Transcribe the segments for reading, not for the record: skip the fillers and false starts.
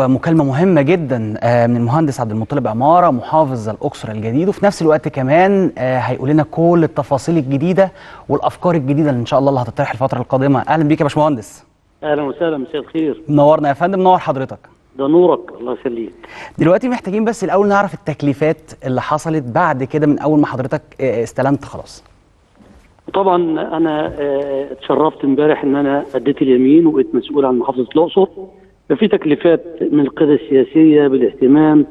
مكالمة مهمة جدا من المهندس عبد المطلب عمارة محافظ الأقصر الجديد، وفي نفس الوقت كمان هيقول لنا كل التفاصيل الجديدة والأفكار الجديدة اللي إن شاء الله هتطرح الفترة القادمة. أهلا بيك يا باشمهندس. أهلا وسهلا، مساء الخير. منورنا يا فندم، منور حضرتك. ده نورك، الله يخليك. دلوقتي محتاجين بس الأول نعرف التكليفات اللي حصلت بعد كده من أول ما حضرتك استلمت خلاص. طبعا أنا اتشرفت امبارح إن أنا أديت اليمين وبقيت مسؤول عن محافظة الأقصر. ففي تكليفات من القيادة السياسية بالاهتمام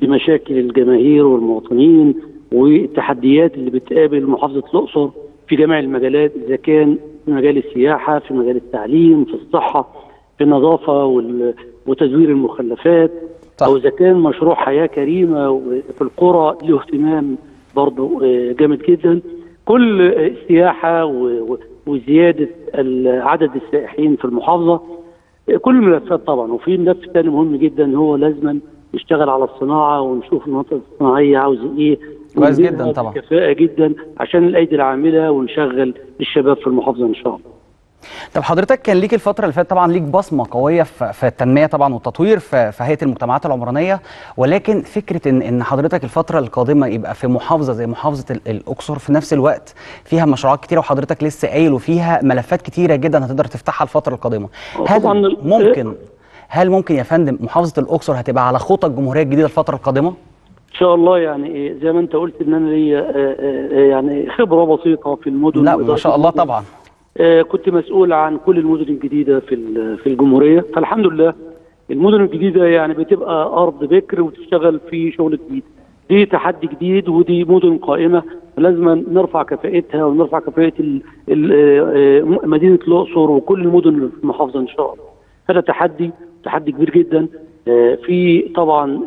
بمشاكل الجماهير والمواطنين والتحديات اللي بتقابل محافظة الأقصر في جميع المجالات، إذا كان في مجال السياحة، في مجال التعليم، في الصحة، في النظافة وتزوير المخلفات، أو إذا كان مشروع حياة كريمة في القرى له اهتمام برضه جامد جدا، كل السياحة وزيادة عدد السائحين في المحافظة، كل الملفات طبعا. وفي ملف ثاني مهم جدا، هو لازم نشتغل على الصناعه ونشوف المناطق الصناعيه عاوزه ايه كويس جدا طبعا، كفاءه جدا عشان الايدي العامله ونشغل الشباب في المحافظه ان شاء الله. طب حضرتك كان ليك الفتره اللي فاتت طبعا ليك بصمه قويه في التنميه طبعا والتطوير في هيئه المجتمعات العمرانيه، ولكن فكره ان حضرتك الفتره القادمه يبقى في محافظه زي محافظه الاقصر في نفس الوقت فيها مشروعات كتيره وحضرتك لسه قايل وفيها ملفات كتيره جدا هتقدر تفتحها الفتره القادمه، هل ممكن يا فندم محافظه الاقصر هتبقى على خطى الجمهوريه الجديده الفتره القادمه؟ ان شاء الله. يعني زي ما انت قلت ان انا ليا يعني خبره بسيطه في المدن، لا ما شاء الله طبعا، كنت مسؤول عن كل المدن الجديده في الجمهوريه، فالحمد لله المدن الجديده يعني بتبقى ارض بكر وتشتغل في شغل جديد. دي تحدي جديد ودي مدن قائمه، لازم نرفع كفاءتها ونرفع كفاءه مدينه الاقصر وكل المدن اللي في المحافظه ان شاء الله. هذا تحدي كبير جدا. في طبعا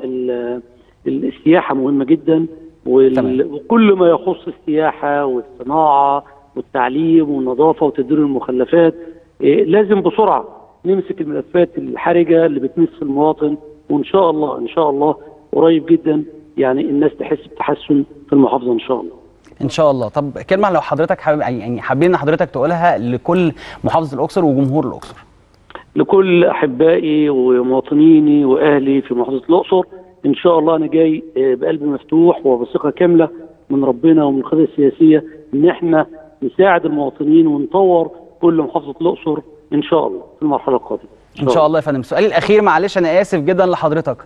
السياحه مهمه جدا، وكل ما يخص السياحه والصناعه والتعليم والنظافه وتدوير المخلفات، لازم بسرعه نمسك الملفات الحرجه اللي بتمس المواطن، وان شاء الله ان شاء الله قريب جدا يعني الناس تحس بتحسن في المحافظه ان شاء الله. ان شاء الله. طب كلمه لو حضرتك حابين حضرتك تقولها لكل محافظه الاقصر وجمهور الاقصر. لكل احبائي ومواطنيني واهلي في محافظه الاقصر، ان شاء الله انا جاي بقلب مفتوح وبثقه كامله من ربنا ومن القياده السياسيه ان احنا نساعد المواطنين ونطور كل محافظه الاقصر ان شاء الله في المرحله القادمه. ان شاء الله يا فندم. سؤالي الاخير معلش انا اسف جدا لحضرتك،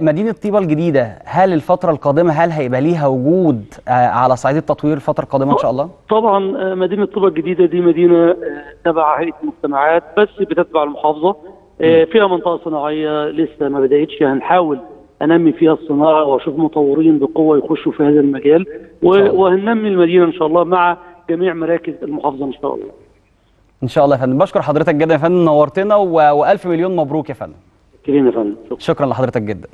مدينه طيبه الجديده هل الفتره القادمه هيبقى ليها وجود على صعيد التطوير الفتره القادمه ان شاء الله؟ طبعا مدينه طيبه الجديده دي مدينه تبع هيئه المجتمعات بس بتتبع المحافظه، فيها منطقه صناعيه لسه ما بداتش، هنحاول انمي فيها الصناعه واشوف مطورين بقوه يخشوا في هذا المجال، وهننمي المدينه ان شاء الله مع جميع مراكز المحافظه ان شاء الله. ان شاء الله يا فندم. بشكر حضرتك جدا يا فندم، نورتنا والف مليون مبروك يا فندم. شكرا يا فندم، شكرا لحضرتك جدا.